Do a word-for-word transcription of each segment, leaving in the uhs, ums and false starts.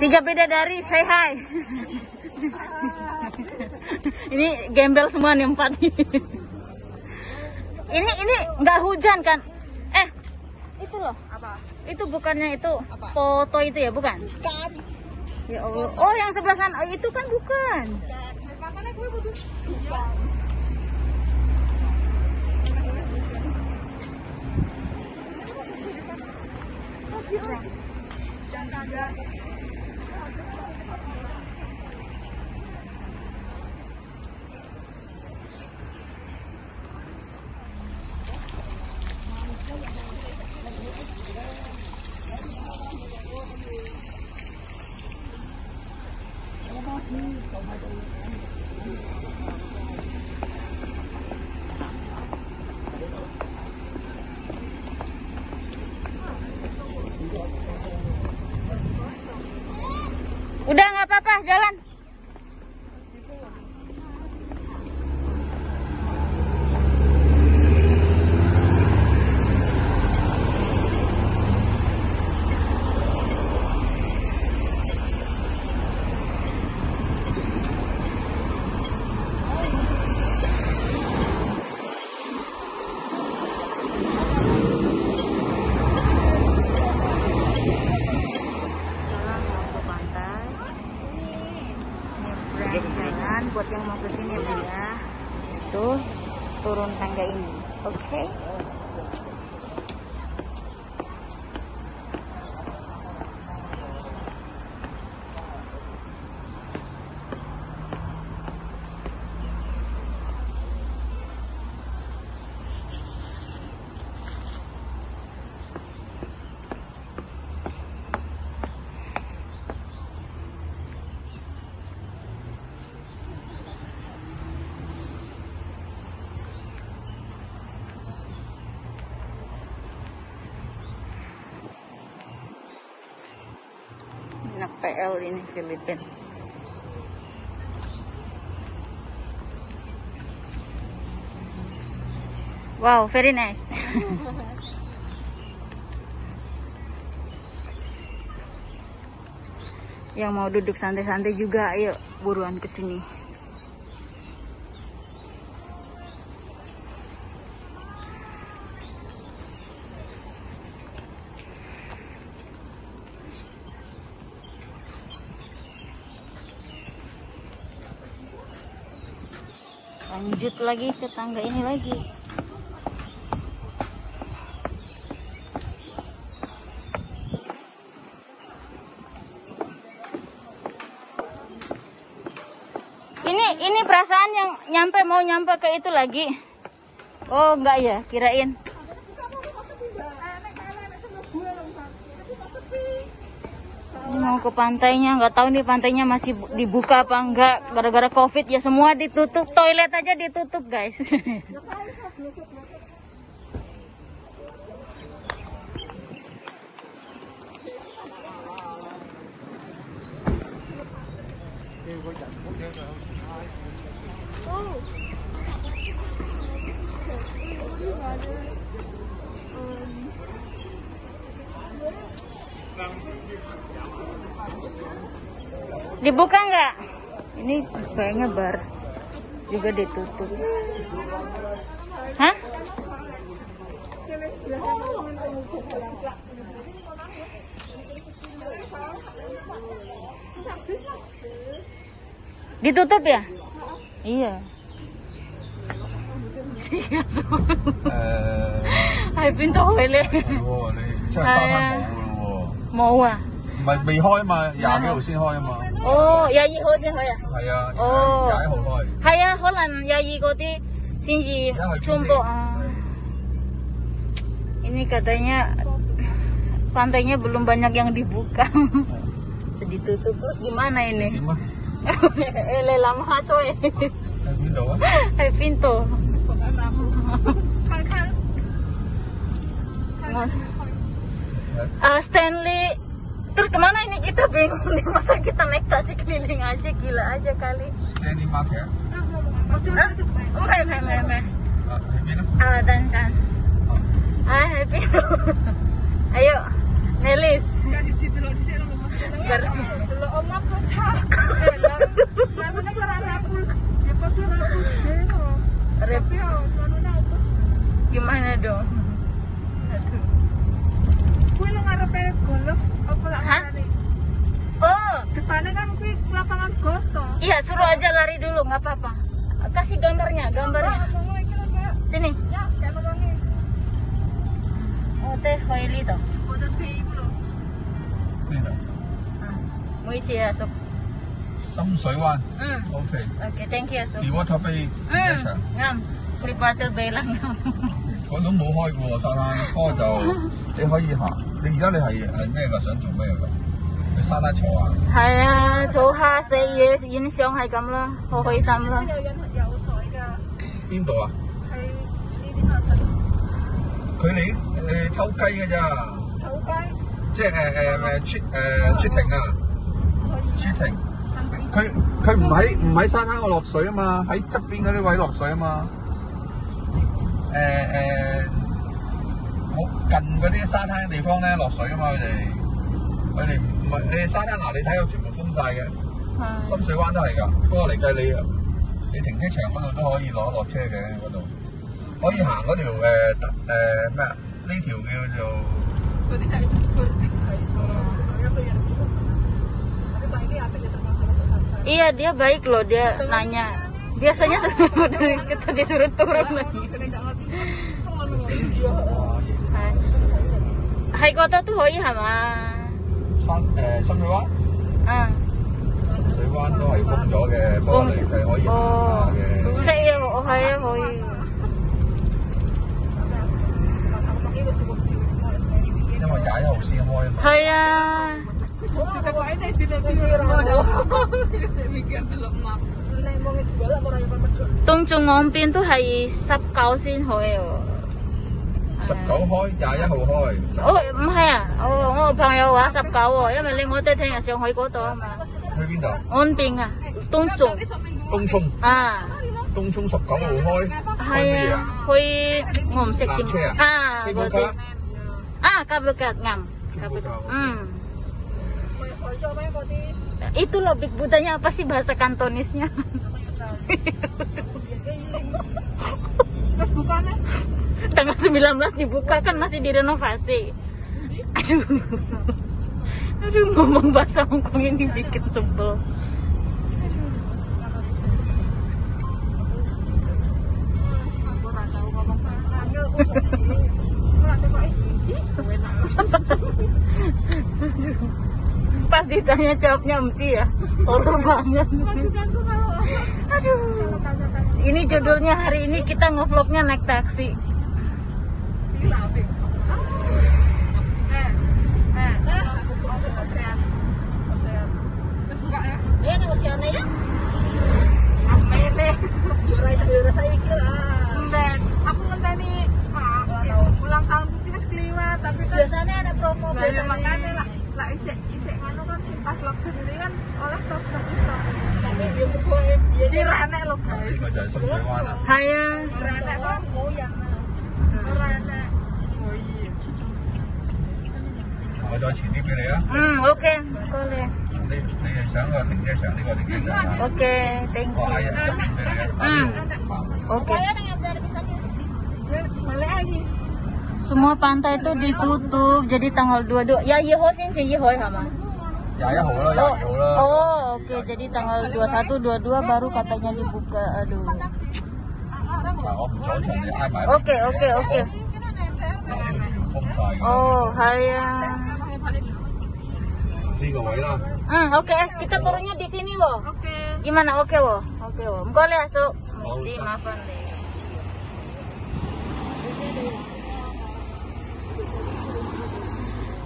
Tiga bidadari, say hi. Ini gembel semua nih empat. Ini ini nggak hujan kan? Eh, itu loh. Apa? Itu bukannya itu apa? Foto itu ya, bukan? Bukan. Ya Allah. Oh, yang sebelah sana itu kan bukan. Bukan. Udah nggak apa-apa, jalan. Buat yang mau kesini ya, itu turun tangga ini. Oke. Okay. Anak P L ini Filipina. Wow, very nice. Yang mau duduk santai-santai juga, ayo buruan kesini. Lanjut lagi ke tangga ini lagi. Ini ini perasaan yang nyampe mau nyampe ke itu lagi. Oh, enggak ya, kirain. Ini mau ke pantainya, nggak tahu nih pantainya masih dibuka apa enggak, gara-gara COVID ya semua ditutup, toilet aja ditutup guys. Dibuka nggak? Ini kayaknya bar juga ditutup. Hah? Ditutup ya? Iya. Hai pintu toilet. Mau ah. 唔係未開嘛，廿幾號先開啊嘛。哦，廿二號先開啊。係啊。哦。廿一號開。係啊，可能廿二嗰啲先至中國啊。Ini katanya pantainya belum banyak yang dibuka. Sedih tutup terus gimana ini? Eh lelam hatu eh. Pintu ah. Eh pintu. Kan kan. Ah Stanley. Terus kemana ini kita bingung nih, masa kita naik taksi keliling aja, gila aja kali. Standing mark ya? Oh, hai, hai, hai, hai. Alah, dancan. Hai, hai, Pino. Ayo, Nelis. Dari situ, dari situ. Gimana dong? Kuwi lo ngarepe golf apa lak ngarani? Oh, depannya kan kuwi lapangan golf to. Iya, suruh aja lari dulu, enggak apa-apa. Kasih gambarnya, gambarnya. Sini. Ya, kayak ngomongin. Oh, teh Hoili to. Udah teh ibu lo. Benar. Ah, mau isi ya, Sob. Samsaiwan. Hmm. Oke. Okay. Oke, okay, thank you, Sob. Di water bay. Hmm. Ngam. Di water bay lang. 我都冇開過喎，沙灘不過就你可以行。你而家你係係咩㗎？想做咩㗎？去沙灘坐啊？係啊，做下四嘢影相係咁啦，好開心啦。有人游水㗎。邊度啊？喺呢啲沙灘。佢哋誒偷雞㗎咋？偷雞。即係誒誒誒出誒出庭啊！出庭。佢佢唔喺唔喺沙灘度落水啊嘛，喺側邊嗰啲位落水啊嘛。 誒誒，我、呃、近嗰啲沙灘嘅地方咧落水啊嘛，佢哋佢哋唔係你沙灘嗱，你睇到全部封晒嘅，深水灣都係㗎。不過嚟計你你停車場嗰度都可以攞落車嘅嗰度，可以行嗰條誒誒咩啊？呢、呃、條叫做嗰啲計數，嗰啲計數咯。Iya dia baik loh dia nanya. Biasanya kita disuruh turun lagi. Hai kota tuh hoi sama. Sampai Wan? Ah. Sampai Wan tuh hoi fung jauh ke, boleh kayak hoi. Oh. Saya hoi hoi. Ini mau jaya harus sih hoi. Hoi ya. Tung chung ngompin tuh hai sắp cầu xin hoi. Sắp cầu hoi, dạ dạ hoi hoi. Oh, không hay à? Oh, ngô bạn yêu hả sắp cầu rồi, nhưng mà lên ngô tê thêm là xong hoi cổ tổ mà. Hoi bên đâu? Ôn bình à, tung chung. Tung chung. À. Tung chung sắp cầu hoi hoi. Hay à, hoi ngồm sẽ kim. À, vừa đi. À, cà bơ cà ngầm. Cà bơ cà. Ừ. Itu loh Big Buddha-nya apa sih bahasa Kantonisnya? Terus bukanya? Tanggal sembilan belas dibuka kan masih direnovasi. Aduh, aduh ngomong bahasa Hongkong ini bikin sebel. Pas ditanya jawabnya emci ya, horor banget. Aduh. Ini judulnya hari ini kita ngevlognya naik taksi. Aku ngenteni ulang tahun terus keliwat, tapi biasanya ada promo makanya lah. Lah isek isek nganu kan sing pas lockdown ini kan oleh top top top. Tapi dia bukan dia dia enak loh guys. Saya enak kan goyang. Enak. Oh iya. Mau jalan sini dulu ya. Hmm, oke. Boleh. Nanti saya sanggup tinggal sini kalau tinggal. Oke, thank you. Hmm. Oke. Boleh lagi. Semua pantai itu ditutup jadi tanggal dua puluh dua. Ya yeho sin si yeho sama. Ya yeho lah, ya yeho lah. Oh, oke. Jadi tanggal dua puluh satu, dua puluh dua baru katanya dibuka. Aduh. Oke, oke, oke. Oh, haya. Hmm, oke. Kita turunnya di sini loh. Oke. Gimana? Oke loh. Oke loh. Engko le asuk. Di maafan deh.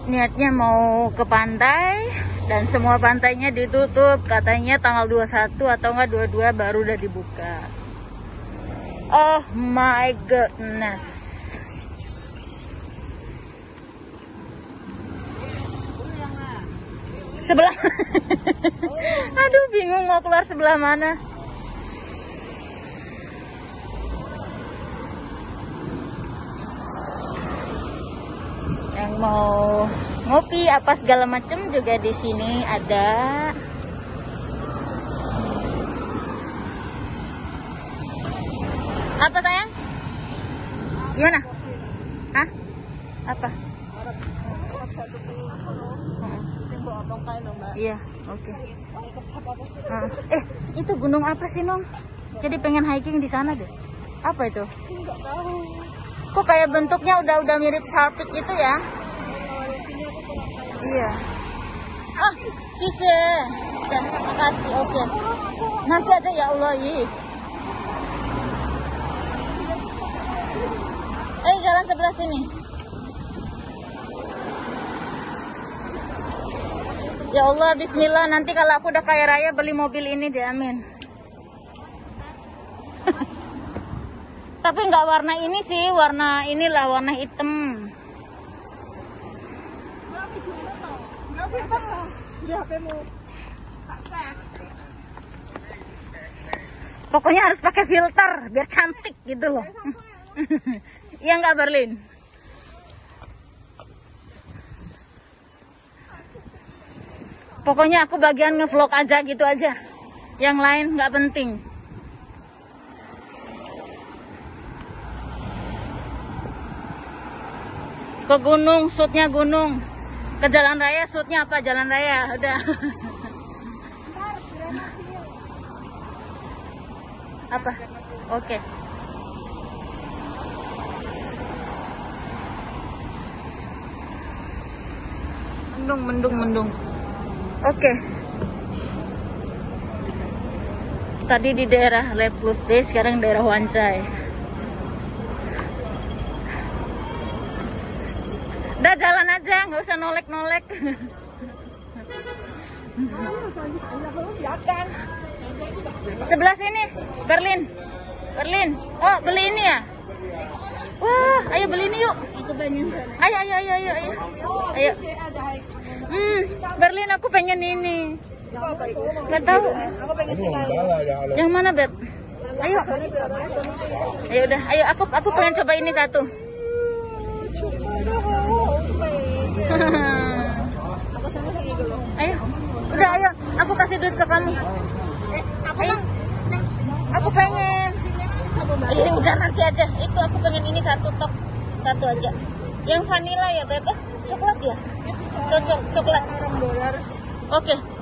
Niatnya mau ke pantai dan semua pantainya ditutup katanya tanggal dua puluh satu atau enggak dua puluh dua baru udah dibuka. Oh my goodness. Sebelah. Aduh bingung mau keluar sebelah mana. Yang mau ngopi apa segala macam juga di sini ada. Apa sayang? Gimana? Hah? Apa? Iya, oke. Ah. Eh, itu gunung apa sih, Nong? Jadi pengen hiking di sana deh. Apa itu? Enggak tahu. Kok kayak bentuknya udah-udah mirip salpik gitu ya? Iya. Ah, sisi. Terima kasih, oke. Nanti aja ya Allah, ih. Eh, jalan sebelah sini. Ya Allah, bismillah, nanti kalau aku udah kaya raya beli mobil ini deh, amin. Tapi nggak warna ini sih, warna inilah, warna hitam. Pokoknya harus pakai filter biar cantik gitu loh. Iya nggak Berlin? Pokoknya aku bagian ngevlog aja gitu aja. Yang lain nggak penting. Ke gunung, shootnya gunung. Ke jalan raya, shootnya apa? Jalan raya, udah. Apa? Oke. Okay. Mendung, mendung, mendung. Oke, okay. Tadi di daerah Lepus Bay, sekarang daerah Wan Chai. Udah jalan aja, nggak usah nolek-nolek. Sebelah sini, Berlin, Berlin. Oh, beli ini ya? Wah, ayo beli ini yuk. Ayo, ayo, ayo, ayo, ayo. Ayo. Hmm, Berlin aku pengen ini. Gak tahu. Yang mana, Beb? Ayo. Ayo udah, ayo aku aku pengen coba ini satu. Ayo. Udah, ayo. Aku kasih duit ke kamu. Ayo. Aku pengen. Ayo udah nanti aja. Itu aku pengen ini satu tok. Satu aja. Yang vanilla ya, Beb? Coklat ya? Cocok coklat. Oke. Okay.